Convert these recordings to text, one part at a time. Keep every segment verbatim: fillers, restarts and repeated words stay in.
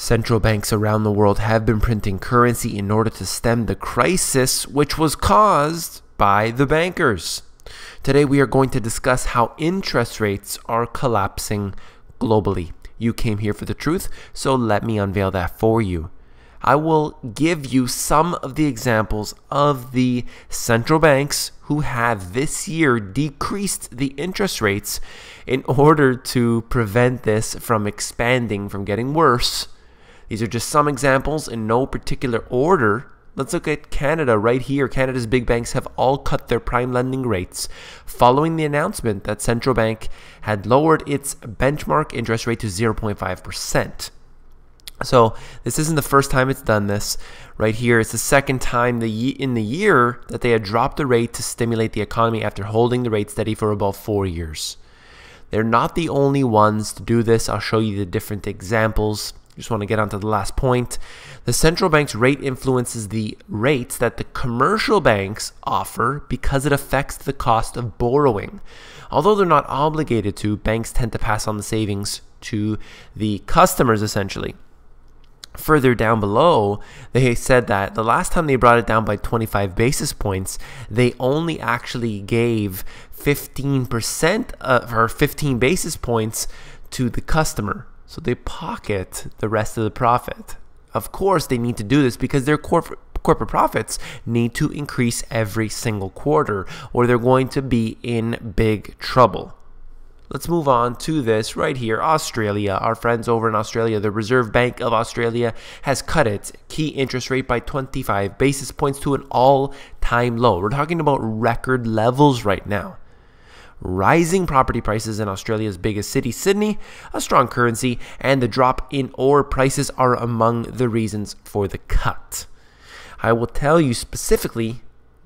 Central banks around the world have been printing currency in order to stem the crisis, which was caused by the bankers. Today we are going to discuss how interest rates are collapsing globally. You came here for the truth, so let me unveil that for you. I will give you some of the examples of the central banks who have this year decreased the interest rates in order to prevent this from expanding, from getting worse. These are just some examples in no particular order. Let's look at Canada right here. Canada's big banks have all cut their prime lending rates following the announcement that central bank had lowered its benchmark interest rate to zero point five percent. So this isn't the first time it's done this. Right here, it's the second time the in the year that they had dropped the rate to stimulate the economy after holding the rate steady for about four years. They're not the only ones to do this. I'll show you the different examples. Just want to get on to the last point. The central bank's rate influences the rates that the commercial banks offer because it affects the cost of borrowing. Although they're not obligated to, banks tend to pass on the savings to the customers essentially. Further down below, they said that the last time they brought it down by twenty-five basis points, they only actually gave fifteen percent of, or fifteen basis points to the customer. So they pocket the rest of the profit. Of course, they need to do this because their corp corporate profits need to increase every single quarter, or they're going to be in big trouble. Let's move on to this right here, Australia. Our friends over in Australia, the Reserve Bank of Australia has cut its key interest rate by twenty-five basis points to an all-time low. We're talking about record levels right now. Rising property prices in Australia's biggest city, Sydney, a strong currency, and the drop in ore prices are among the reasons for the cut. I will tell you specifically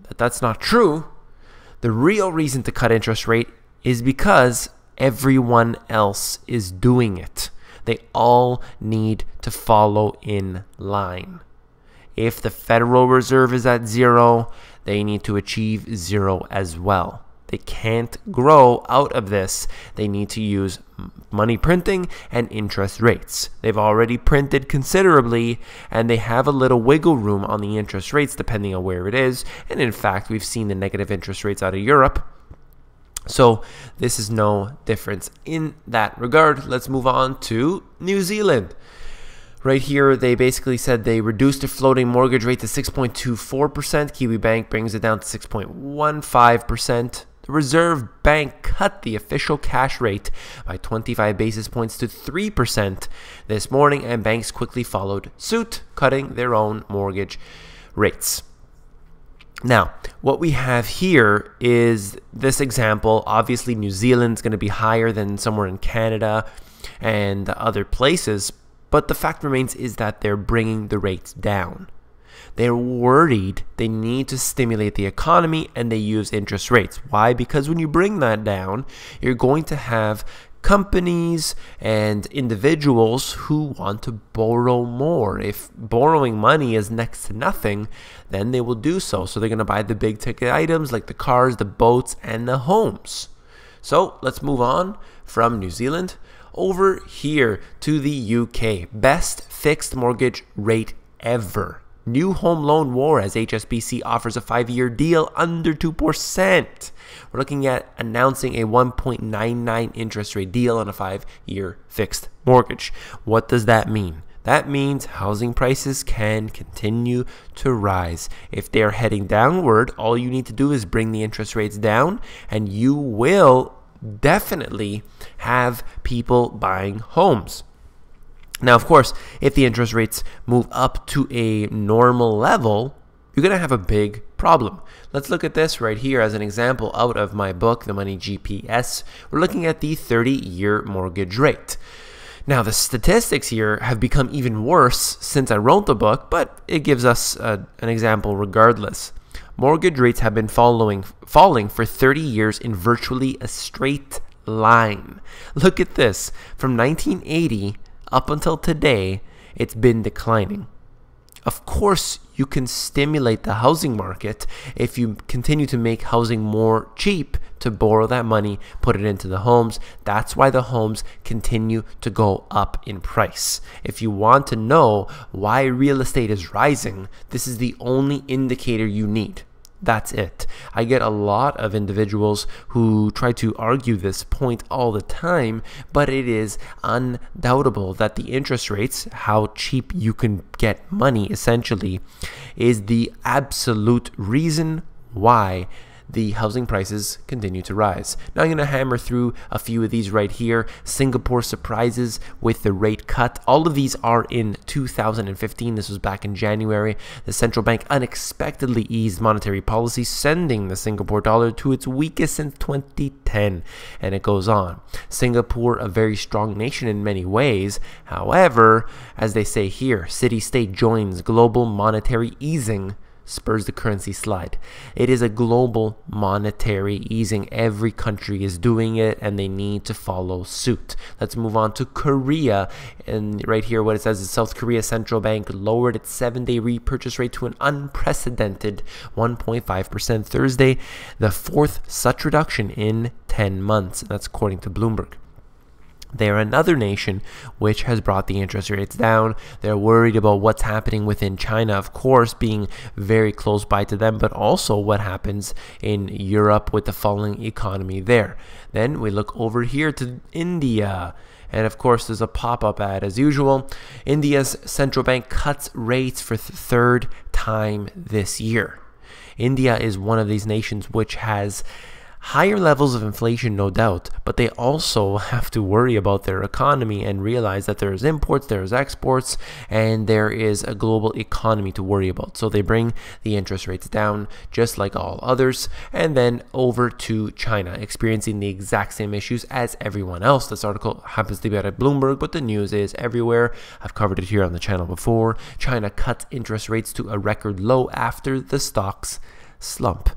that that's not true. The real reason to cut interest rate is because everyone else is doing it. They all need to follow in line. If the Federal Reserve is at zero, they need to achieve zero as well. They can't grow out of this. They need to use money printing and interest rates. They've already printed considerably, and they have a little wiggle room on the interest rates depending on where it is. And in fact, we've seen the negative interest rates out of Europe. So this is no difference in that regard. Let's move on to New Zealand. Right here, they basically said they reduced their floating mortgage rate to six point two four percent. Kiwi Bank brings it down to six point one five percent. The Reserve Bank cut the official cash rate by twenty-five basis points to three percent this morning, and banks quickly followed suit, cutting their own mortgage rates. Now, what we have here is this example. Obviously, New Zealand's going to be higher than somewhere in Canada and other places, but the fact remains is that they're bringing the rates down. They're worried they need to stimulate the economy, and they use interest rates. Why? Because when you bring that down, you're going to have companies and individuals who want to borrow more. If borrowing money is next to nothing, then they will do so. So they're going to buy the big ticket items like the cars, the boats, and the homes. So let's move on from New Zealand over here to the U K. Best fixed mortgage rate ever. New home loan war as H S B C offers a five-year deal under two percent. We're looking at announcing a one point nine nine percent interest rate deal on a five-year fixed mortgage. What does that mean? That means housing prices can continue to rise. If they're heading downward, all you need to do is bring the interest rates down, and you will definitely have people buying homes. Now, of course, if the interest rates move up to a normal level, you're going to have a big problem. Let's look at this right here as an example out of my book, The Money G P S. We're looking at the thirty-year mortgage rate. Now, the statistics here have become even worse since I wrote the book, but it gives us a, an example regardless. Mortgage rates have been following, falling for thirty years in virtually a straight line. Look at this. From nineteen eighty up until today, it's been declining. Of course, you can stimulate the housing market if you continue to make housing more cheap to borrow that money, put it into the homes. That's why the homes continue to go up in price. If you want to know why real estate is rising, this is the only indicator you need. That's it. I get a lot of individuals who try to argue this point all the time, but it is undoubtable that the interest rates, how cheap you can get money essentially, is the absolute reason why the housing prices continue to rise. Now I'm going to hammer through a few of these right here. Singapore surprises with the rate cut. All of these are in two thousand fifteen. This was back in January. The central bank unexpectedly eased monetary policy, sending the Singapore dollar to its weakest since twenty ten. And it goes on. Singapore, a very strong nation in many ways. However, as they say here, city-state joins global monetary easing, spurs the currency slide. It is a global monetary easing. Every country is doing it and they need to follow suit. Let's move on to Korea. And right here what it says is South Korea's central bank lowered its seven-day repurchase rate to an unprecedented one point five percent Thursday, the fourth such reduction in ten months. That's according to Bloomberg. They're another nation which has brought the interest rates down. They're worried about what's happening within China, of course, being very close by to them, but also what happens in Europe with the falling economy there. Then we look over here to India. And of course, there's a pop-up ad as usual. India's central bank cuts rates for the third time this year. India is one of these nations which has higher levels of inflation, no doubt, but they also have to worry about their economy and realize that there's imports, there's exports, and there is a global economy to worry about. So they bring the interest rates down just like all others. And then over to China, experiencing the exact same issues as everyone else. This article happens to be out at Bloomberg, but the news is everywhere. I've covered it here on the channel before. China cuts interest rates to a record low after the stocks slump.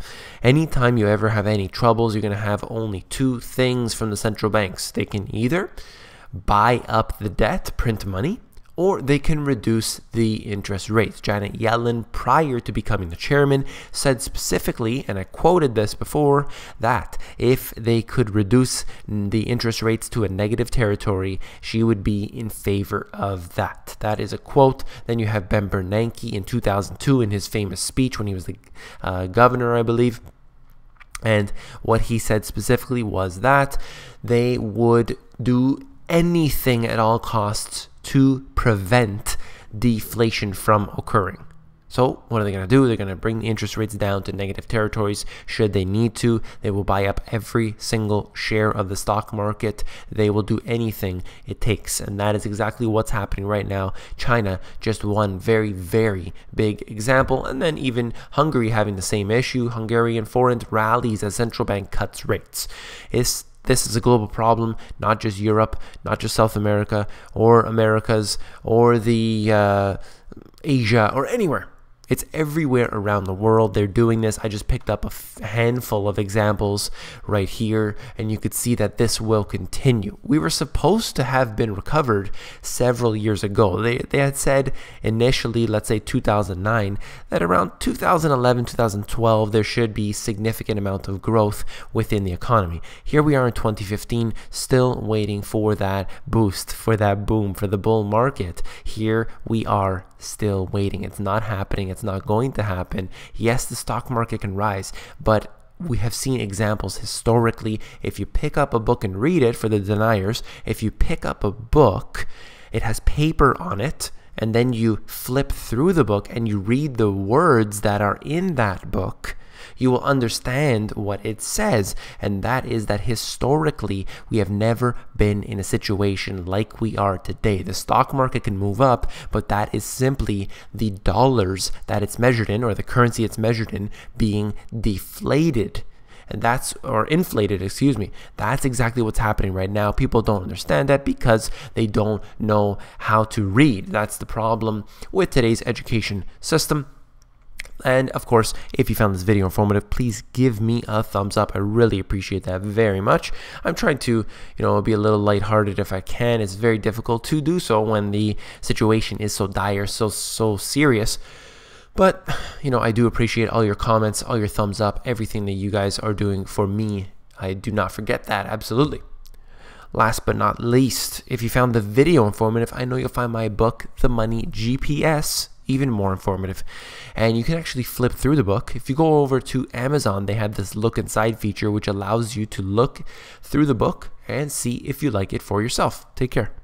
Anytime you ever have any troubles, you're going to have only two things from the central banks. They can either buy up the debt, print money, or they can reduce the interest rates. Janet Yellen, prior to becoming the chairman, said specifically, and I quoted this before, that if they could reduce the interest rates to a negative territory, she would be in favor of that. That is a quote. Then you have Ben Bernanke in two thousand two in his famous speech when he was the uh, governor, I believe. And what he said specifically was that they would do anything at all costs to prevent deflation from occurring. So what are they going to do? They're going to bring the interest rates down to negative territories should they need to. They will buy up every single share of the stock market. They will do anything it takes. And that is exactly what's happening right now. China, just one very, very big example. And then even Hungary having the same issue. Hungarian forint rallies as central bank cuts rates. It's This is a global problem, not just Europe, not just South America or Americas or the uh, Asia or anywhere. It's everywhere around the world. They're doing this. I just picked up a f handful of examples right here, and you could see that this will continue. We were supposed to have been recovered several years ago. They, they had said initially, let's say two thousand nine, that around two thousand eleven, two thousand twelve, there should be significant amount of growth within the economy. Here we are in twenty fifteen, still waiting for that boost, for that boom, for the bull market. Here we are still waiting. It's not happening. It's It's not going to happen. Yes, the stock market can rise, but we have seen examples historically. If you pick up a book and read it, for the deniers, if you pick up a book, it has paper on it, and then you flip through the book and you read the words that are in that book, you will understand what it says. And that is that historically, we have never been in a situation like we are today. The stock market can move up, but that is simply the dollars that it's measured in, or the currency it's measured in, being deflated. And that's, or inflated, excuse me. That's exactly what's happening right now. People don't understand that because they don't know how to read. That's the problem with today's education system. And of course, if you found this video informative, please give me a thumbs up. I really appreciate that very much. I'm trying to, you know, be a little lighthearted if I can. It's very difficult to do so when the situation is so dire, so so serious. But, you know, I do appreciate all your comments, all your thumbs up, everything that you guys are doing for me. I do not forget that, absolutely. Last but not least, if you found the video informative, I know you'll find my book, The Money G P S, even more informative. And you can actually flip through the book. If you go over to Amazon, they have this look inside feature, which allows you to look through the book and see if you like it for yourself. Take care.